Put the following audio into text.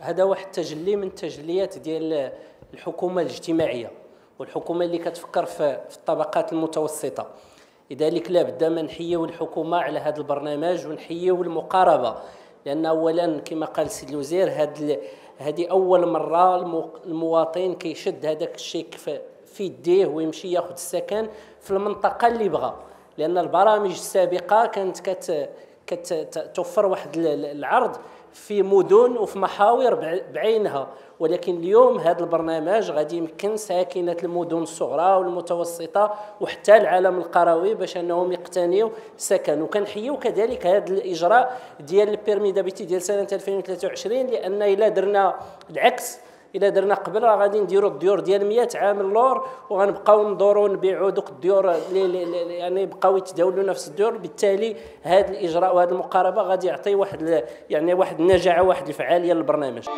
هذا واحد التجلي من التجليات ديال الحكومة الاجتماعية والحكومة اللي كتفكر في الطبقات المتوسطة. لذلك لا بد ما نحييو الحكومة على هذا البرنامج ونحييو المقاربة، لأن أولا كما قال السيد الوزير هذه أول مرة المواطن كيشد هذاك الشيك في يديه ويمشي ياخذ السكن في المنطقة اللي بغا، لأن البرامج السابقة كانت كتوفر واحد العرض في مدن وفي محاور بعينها، ولكن اليوم هذا البرنامج غادي يمكن ساكنة المدن الصغرى والمتوسطة وحتى العالم القروي باش انهم يقتنيوا سكن. وكنحييو كذلك هذا الاجراء ديال البيرمي دابيتي ديال سنة 2023، لان الا درنا العكس، الا درنا قبل راه غادي نديروا الديور ديال 100 عام اللور وغنبقاو ندوروا نبيعوا دوك الديور اللي يعني بقاو يتداولوا نفس الديور. بالتالي هذا الاجراء وهذه المقاربه غادي يعطي واحد يعني واحد النجاعه واحد الفعاليه للبرنامج.